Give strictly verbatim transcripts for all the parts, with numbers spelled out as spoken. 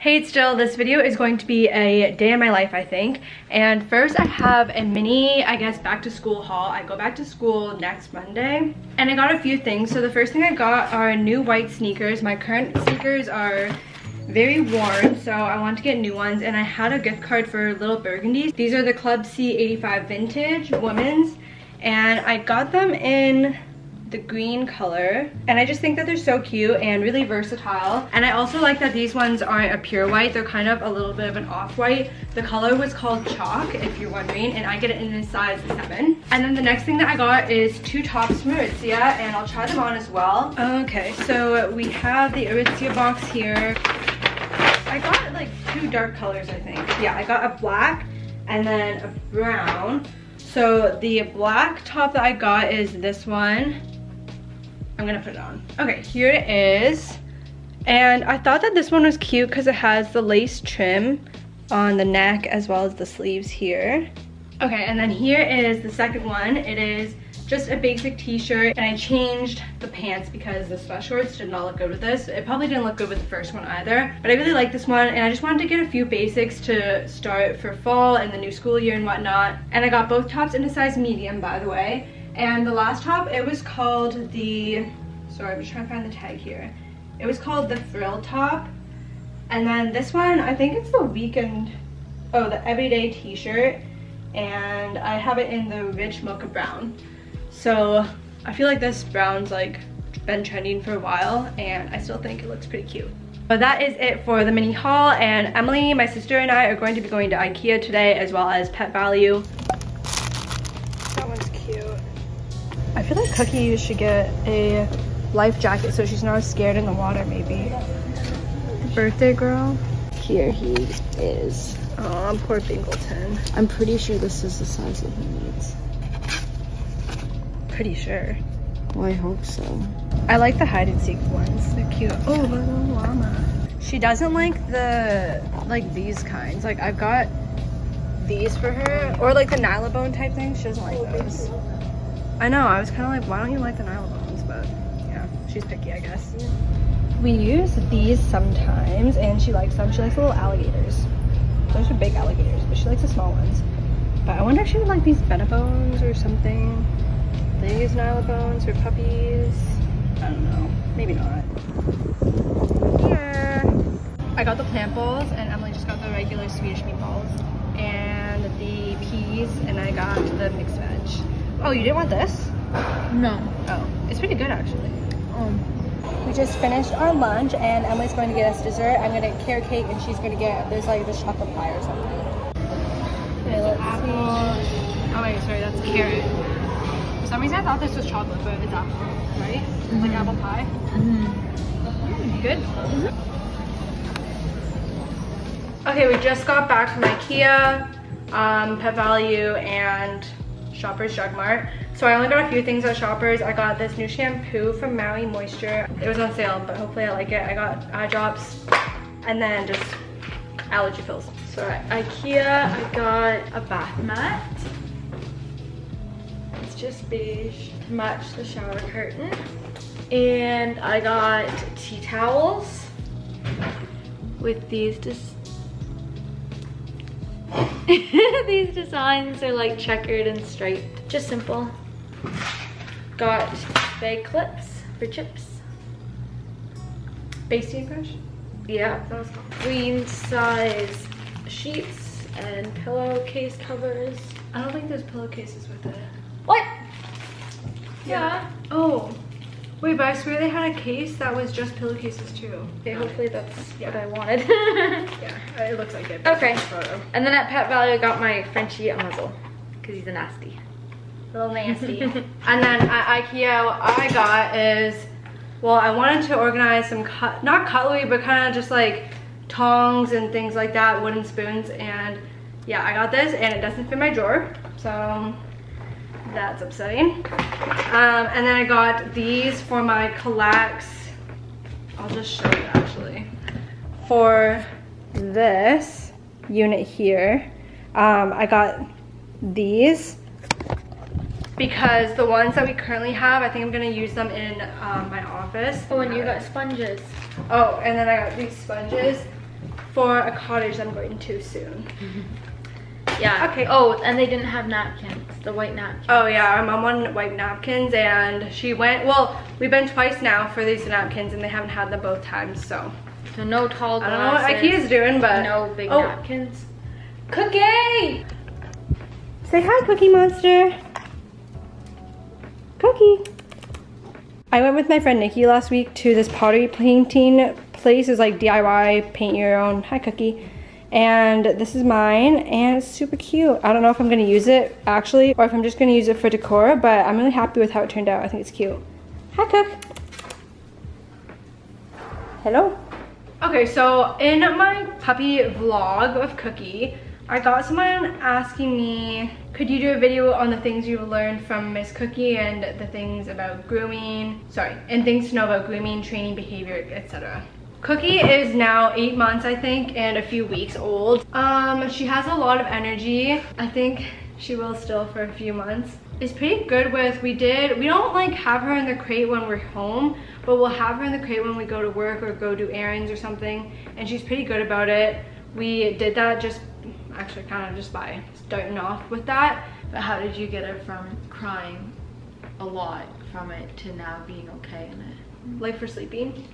Hey, it's Jill. This video is going to be a day in my life, I think. And first I have a mini, I guess, back to school haul. I go back to school next Monday. And I got a few things. So the first thing I got are new white sneakers. My current sneakers are very worn, so I want to get new ones. And I had a gift card for Little Burgundy. These are the Club C eighty-five Vintage Women's. And I got them in the green color, and I just think that they're so cute and really versatile. And I also like that these ones aren't a pure white, they're kind of a little bit of an off-white. The color was called Chalk, if you're wondering, and I get it in a size seven. And then the next thing that I got is two tops from Aritzia, and I'll try them on as well. Okay, so we have the Aritzia box here. I got like two dark colors, I think. Yeah, I got a black and then a brown. So the black top that I got is this one. I'm gonna put it on. Okay, here it is. And I thought that this one was cute because it has the lace trim on the neck as well as the sleeves here. Okay, and then here is the second one. It is just a basic t-shirt, and I changed the pants because the sweat shorts did not look good with this. It probably didn't look good with the first one either, but I really like this one, and I just wanted to get a few basics to start for fall and the new school year and whatnot. And I got both tops in a size medium, by the way. And the last top, it was called the, sorry, I'm just trying to find the tag here. It was called the Frill Top. And then this one, I think it's the weekend, oh, the everyday t-shirt. And I have it in the rich mocha brown. So I feel like this brown's like been trending for a while, and I still think it looks pretty cute. But that is it for the mini haul. And Emily, my sister, and I are going to be going to IKEA today, as well as Pet Valu. That one's cute. I feel like Cookie should get a life jacket so she's not as scared in the water, maybe. The birthday girl. Here he is. Aw, poor Bingleton. I'm pretty sure this is the size that he needs. Pretty sure. Well, I hope so. I like the hide and seek ones. They're cute. Oh, little llama. She doesn't like the, like these kinds. Like, I've got these for her. Or like the Nylabone type thing. She doesn't like those. I know, I was kind of like, why don't you like the Nylabones? But yeah, she's picky, I guess. We use these sometimes, and she likes them. She likes the little alligators. Those are big alligators, but she likes the small ones. But I wonder if she would like these Benabones or something. They use Nylabones for puppies. I don't know, maybe not. Here. I got the plant bowls, and Emily just got the regular Swedish meatballs. And the peas, and I got the mixed veg. Oh, you didn't want this? No. Oh, it's pretty good actually. Um, we just finished our lunch, and Emily's going to get us dessert. I'm going to get carrot cake, and she's going to get, there's like this chocolate pie or something. Okay, let's apple. See. Oh wait, sorry, that's carrot. For some reason I thought this was chocolate, but it's apple, right? Mm-hmm. Like apple pie? Mm-hmm. Good. Mm-hmm. Okay, we just got back from IKEA, um, Pet Valu, and Shoppers Drug Mart. So I only got a few things at Shoppers. I got this new shampoo from Maui Moisture. It was on sale, but hopefully I like it. I got eye drops and then just allergy pills. So at IKEA, I got a bath mat. It's just beige to match the shower curtain. And I got tea towels with these just these designs are like checkered and striped. Just simple. Got bag clips for chips. Basting brush? Yeah, that was cool. Queen size sheets and pillowcase covers. I don't think there's pillowcases with it. What? Yeah. yeah. Oh. Wait, but I swear they had a case that was just pillowcases too. Okay, hopefully that's yeah. what I wanted. Yeah, it looks like it. Okay. Photo. And then at Pet Valu, I got my Frenchie a muzzle because he's a nasty. A little nasty. And then at IKEA, what I got is, well, I wanted to organize some, cut, not cutlery, but kind of just like tongs and things like that, wooden spoons. And yeah, I got this, and it doesn't fit my drawer. So that's upsetting. Um, and then I got these for my Kallax. I'll just show you actually. For this unit here, um, I got these because the ones that we currently have, I think I'm gonna use them in um, my office. Oh, and you got sponges. Oh, and then I got these sponges for a cottage that I'm going to soon. Yeah. Okay. Oh, and they didn't have napkins, the white napkins. Oh yeah, our mom wanted white napkins and she went, well, we've been twice now for these napkins and they haven't had them both times, so. So no tall glasses. I don't know what IKEA's doing, but. No big oh. napkins. Cookie! Say hi, Cookie Monster. Cookie. I went with my friend Nikki last week to this pottery painting place. It's like D I Y, paint your own. Hi, Cookie. And this is mine and it's super cute. I don't know if I'm gonna use it actually or if I'm just gonna use it for decor, but I'm really happy with how it turned out. I think it's cute. Hi, Cook. Hello. Okay, so in my puppy vlog of Cookie, I got someone asking me, could you do a video on the things you learned from Miss Cookie and the things about grooming, sorry, and things to know about grooming, training, behavior, et cetera. Cookie is now eight months, I think, and a few weeks old. Um, she has a lot of energy. I think she will still for a few months. It's pretty good with, we did, we don't like have her in the crate when we're home, but we'll have her in the crate when we go to work or go do errands or something, and she's pretty good about it. We did that just, actually kind of just by starting off with that. But how did you get her from crying a lot from it to now being okay in it? Like for sleeping?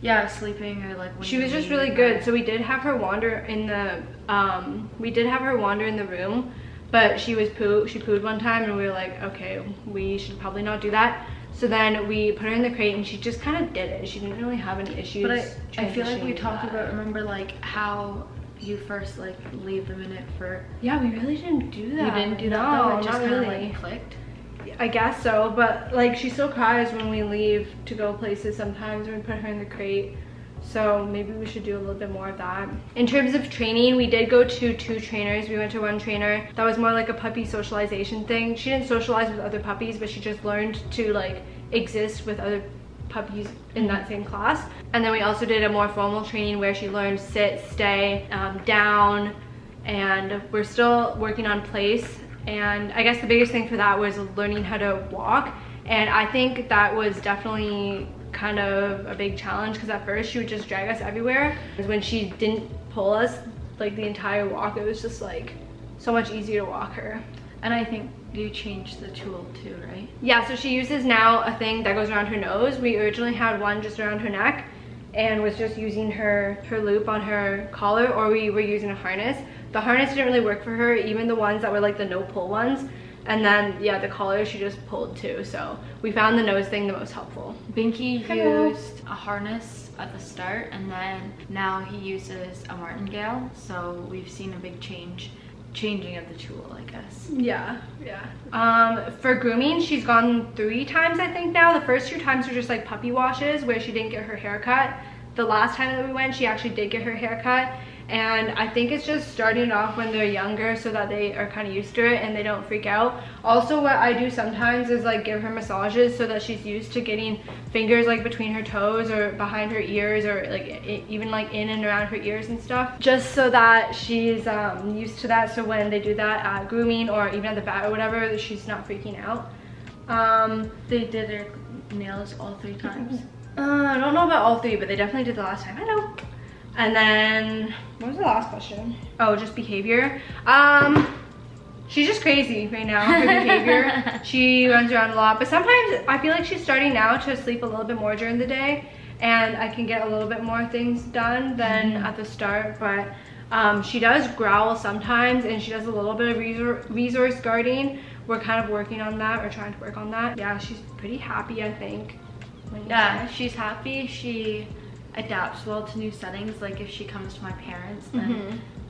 Yeah, sleeping or like when she was just really good. So we did have her wander in the um we did have her wander in the room, but she was poo she pooed one time and we were like, okay, we should probably not do that. So then we put her in the crate and she just kind of did it. She didn't really have any issues. But I, I feel like we talked about, remember, like how you first like leave the minute for, yeah, we really didn't do that. You didn't do no, that though? It just kind of really. Like clicked. I guess so, but like she still cries when we leave to go places sometimes when we put her in the crate, so maybe we should do a little bit more of that. In terms of training, we did go to two trainers. We went to one trainer that was more like a puppy socialization thing. She didn't socialize with other puppies, but she just learned to like exist with other puppies in that same class. And then we also did a more formal training where she learned sit, stay, um, down, and we're still working on place. And I guess the biggest thing for that was learning how to walk, and I think that was definitely kind of a big challenge because at first she would just drag us everywhere. When she didn't pull us like the entire walk, it was just like so much easier to walk her. And I think you changed the tool too, right? Yeah, so she uses now a thing that goes around her nose. We originally had one just around her neck and was just using her her loop on her collar, or we were using a harness. The harness didn't really work for her, even the ones that were like the no pull ones. And then yeah, the collar she just pulled too. So we found the nose thing the most helpful. Binky Hello. used a harness at the start, and then now he uses a martingale. So we've seen a big change, changing of the tool, I guess. Yeah, yeah. Um, for grooming, she's gone three times I think now. The first two times were just like puppy washes where she didn't get her hair cut. The last time that we went, she actually did get her hair cut. And I think it's just starting off when they're younger so that they are kind of used to it and they don't freak out. Also, what I do sometimes is like give her massages so that she's used to getting fingers like between her toes or behind her ears or like even like in and around her ears and stuff, just so that she's um, used to that, so when they do that at grooming or even at the vet or whatever, she's not freaking out. Um, they did her nails all three times. Uh, I don't know about all three, but they definitely did the last time. I know. And then what was the last question? Oh, just behavior. Um she's just crazy right now, her behavior. She runs around a lot, but sometimes I feel like she's starting now to sleep a little bit more during the day and I can get a little bit more things done than mm. at the start. But um she does growl sometimes and she does a little bit of resor resource guarding. We're kind of working on that, or trying to work on that. Yeah, she's pretty happy, I think. Yeah, say. she's happy. She adapts well to new settings. Like if she comes to my parents, then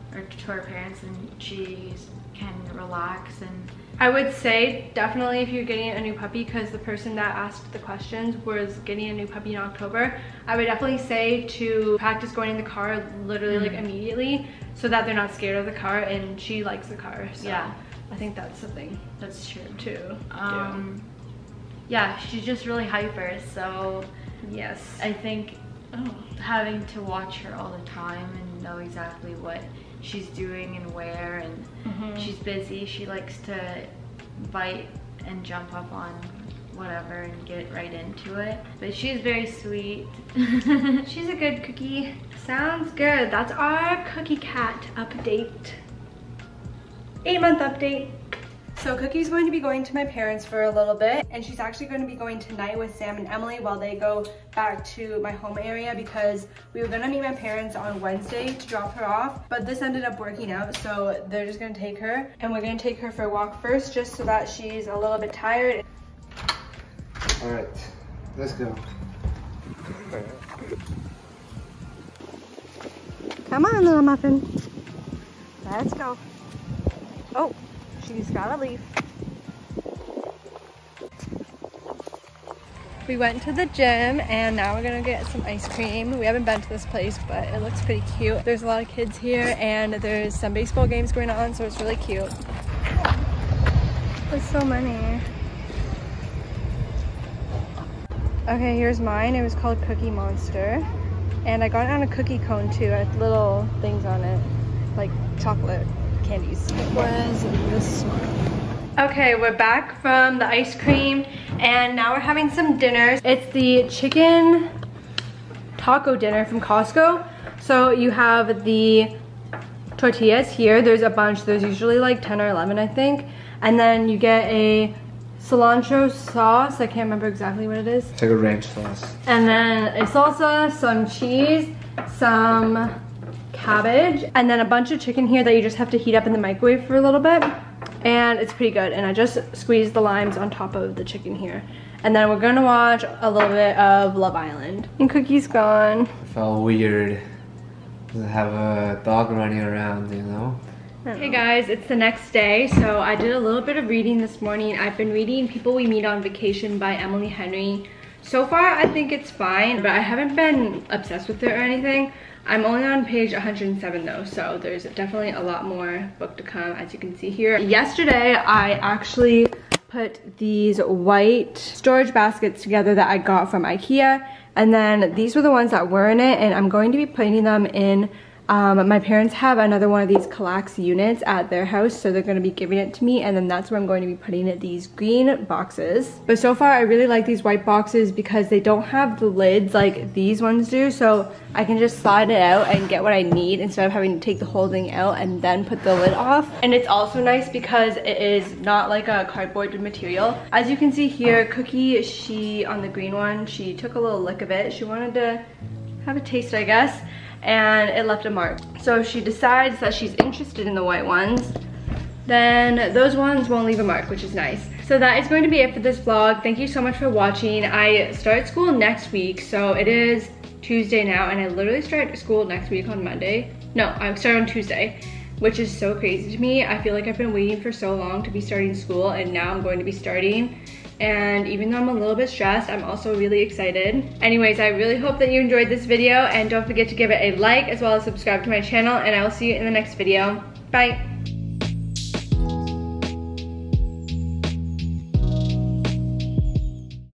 mm-hmm. or to her parents, then she can relax. And I would say definitely if you're getting a new puppy, because the person that asked the questions was getting a new puppy in October, I would definitely say to practice going in the car literally mm-hmm. like immediately, so that they're not scared of the car, and she likes the car. So yeah, I think that's something that's true too. Um do. Yeah, she's just really hyper, so yes, I think Oh. having to watch her all the time and know exactly what she's doing and where, and mm-hmm. she's busy. She likes to bite and jump up on whatever and get right into it. But she's very sweet. She's a good cookie. Sounds good. That's our cookie cat update. Eight month update. So Cookie's going to be going to my parents for a little bit, and she's actually going to be going tonight with Sam and Emily while they go back to my home area, because we were gonna meet my parents on Wednesday to drop her off, but this ended up working out, so they're just gonna take her, and we're gonna take her for a walk first just so that she's a little bit tired. All right, let's go. Come on, little muffin. Let's go. Oh. She's gotta leave. We went to the gym and now we're gonna get some ice cream. We haven't been to this place, but it looks pretty cute. There's a lot of kids here and there's some baseball games going on, so it's really cute. There's so many. Okay, here's mine. It was called Cookie Monster. And I got it on a cookie cone too. It had little things on it, like chocolate. Candies. Was this one? Okay, we're back from the ice cream and now we're having some dinner. It's the chicken taco dinner from Costco. So you have the tortillas here. There's a bunch. There's usually like ten or eleven, I think. And then you get a cilantro sauce. I can't remember exactly what it is. It's like a ranch sauce. And then a salsa, some cheese, some cabbage, and then a bunch of chicken here that you just have to heat up in the microwave for a little bit, and it's pretty good. And I just squeezed the limes on top of the chicken here, and then we're gonna watch a little bit of Love Island. And Cookie's gone. It felt weird to have a dog running around, you know. Hey guys, it's the next day, so I did a little bit of reading this morning. I've been reading People We Meet on Vacation by Emily Henry. So far I think it's fine, but I haven't been obsessed with it or anything. I'm only on page one hundred seven though, so there's definitely a lot more book to come, as you can see here. Yesterday, I actually put these white storage baskets together that I got from IKEA, and then these were the ones that were in it, and I'm going to be putting them in. Um, my parents have another one of these Kallax units at their house, so they're going to be giving it to me, and then that's where I'm going to be putting it, these green boxes. But so far I really like these white boxes because they don't have the lids like these ones do, so I can just slide it out and get what I need instead of having to take the whole thing out and then put the lid off. And it's also nice because it is not like a cardboard material. As you can see here, Cookie, she on the green one, she took a little lick of it. She wanted to have a taste, I guess, and it left a mark. So if she decides that she's interested in the white ones, then those ones won't leave a mark, which is nice. So that is going to be it for this vlog. Thank you so much for watching. I start school next week, so it is Tuesday now, and I literally start school next week on Monday. No, I start on Tuesday, which is so crazy to me. I feel like I've been waiting for so long to be starting school, and now I'm going to be starting. And even though I'm a little bit stressed, I'm also really excited. Anyways, I really hope that you enjoyed this video, and don't forget to give it a like as well as subscribe to my channel, and I will see you in the next video. Bye!